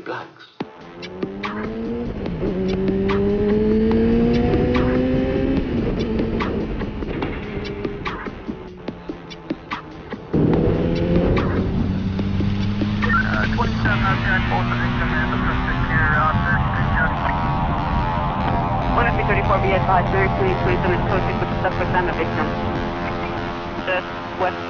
blacks. Be advised, very clearly, please, and it's posted with the suspect and the victim. Just west.